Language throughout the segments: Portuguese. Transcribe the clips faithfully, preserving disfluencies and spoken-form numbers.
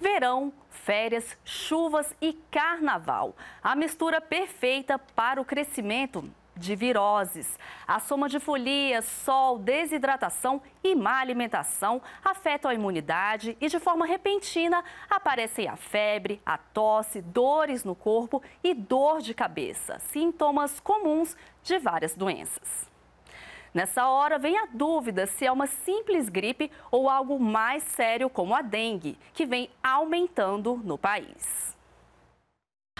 verão, férias, chuvas e carnaval. A mistura perfeita para o crescimento de viroses. A soma de folia, sol, desidratação e má alimentação afetam a imunidade e, de forma repentina, aparecem a febre, a tosse, dores no corpo e dor de cabeça, sintomas comuns de várias doenças. Nessa hora, vem a dúvida se é uma simples gripe ou algo mais sério como a dengue, que vem aumentando no país.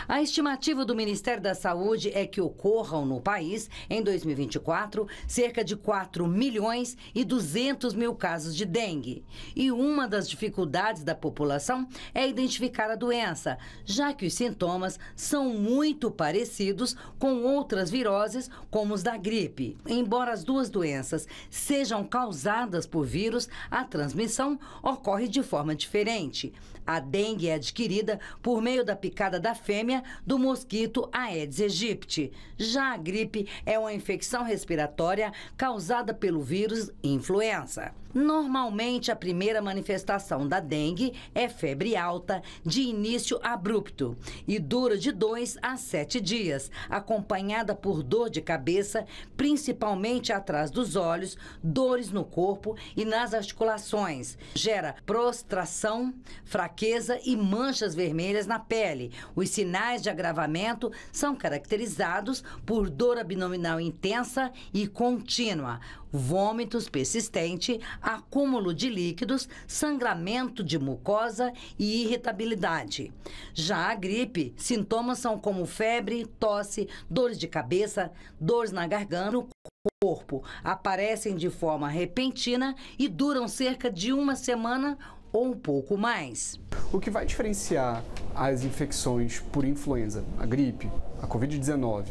A estimativa do Ministério da Saúde é que ocorram no país, em dois mil e vinte e quatro, cerca de quatro milhões e duzentos mil casos de dengue. E uma das dificuldades da população é identificar a doença, já que os sintomas são muito parecidos com outras viroses, como os da gripe. Embora as duas doenças sejam causadas por vírus, a transmissão ocorre de forma diferente. A dengue é adquirida por meio da picada da fêmea do mosquito Aedes aegypti. Já a gripe é uma infecção respiratória causada pelo vírus influenza. Normalmente, a primeira manifestação da dengue é febre alta, de início abrupto, e dura de dois a sete dias, acompanhada por dor de cabeça, principalmente atrás dos olhos, dores no corpo e nas articulações. Gera prostração, fraqueza e manchas vermelhas na pele. Os sinais Sinais de agravamento são caracterizados por dor abdominal intensa e contínua, vômitos persistente, acúmulo de líquidos, sangramento de mucosa e irritabilidade. Já a gripe, sintomas são como febre, tosse, dores de cabeça, dores na garganta, corpo. Aparecem de forma repentina e duram cerca de uma semana ou um pouco mais. O que vai diferenciar as infecções por influenza, a gripe, a covid dezenove,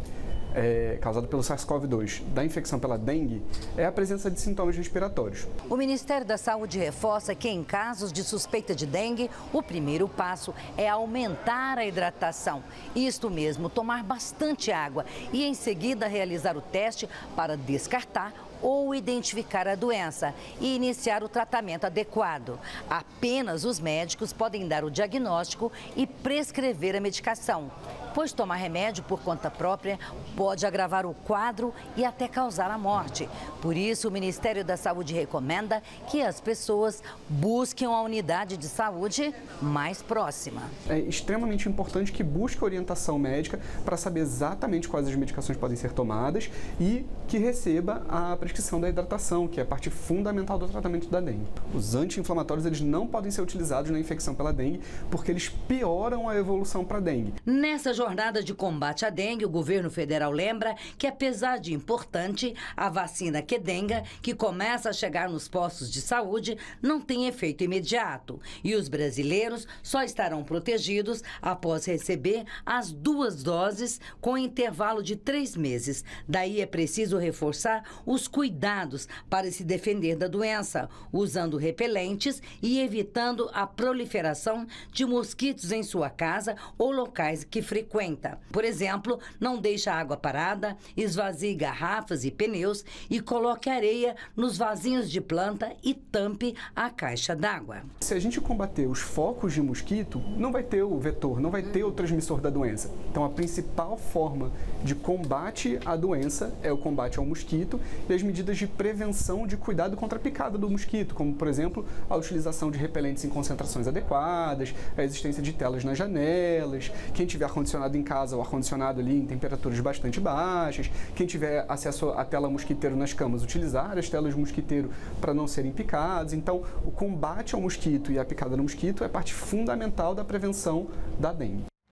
é, causada pelo SARS-CoV dois, da infecção pela dengue, é a presença de sintomas respiratórios. O Ministério da Saúde reforça que, em casos de suspeita de dengue, o primeiro passo é aumentar a hidratação. Isto mesmo, tomar bastante água e, em seguida, realizar o teste para descartar ou identificar a doença e iniciar o tratamento adequado. Apenas os médicos podem dar o diagnóstico e prescrever a medicação, pois tomar remédio por conta própria pode agravar o quadro e até causar a morte. Por isso, o Ministério da Saúde recomenda que as pessoas busquem a unidade de saúde mais próxima. É extremamente importante que busque orientação médica para saber exatamente quais as medicações podem ser tomadas e que receba a prescrição da hidratação, que é a parte fundamental do tratamento da dengue. Os anti-inflamatórios, eles não podem ser utilizados na infecção pela dengue porque eles pioram a evolução para a dengue. Nessa jornada de combate à dengue, o governo federal lembra que, apesar de importante, a vacina Qdenga, que começa a chegar nos postos de saúde, não tem efeito imediato. E os brasileiros só estarão protegidos após receber as duas doses com intervalo de três meses. Daí é preciso reforçar os cuidados para se defender da doença, usando repelentes e evitando a proliferação de mosquitos em sua casa ou locais que frequenta. Por exemplo, não deixe a água parada, esvazie garrafas e pneus e coloque areia nos vasinhos de planta e tampe a caixa d'água. Se a gente combater os focos de mosquito, não vai ter o vetor, não vai ter o transmissor da doença. Então, a principal forma de combate à doença é o combate ao mosquito e as medidas de prevenção de cuidado contra a picada do mosquito, como, por exemplo, a utilização de repelentes em concentrações adequadas, a existência de telas nas janelas, quem tiver ar-condicionado em casa ou ar-condicionado ali em temperaturas bastante baixas, quem tiver acesso à tela mosquiteiro nas camas, utilizar as telas mosquiteiro para não serem picados. Então, o combate ao mosquito e à picada do mosquito é parte fundamental da prevenção da dengue.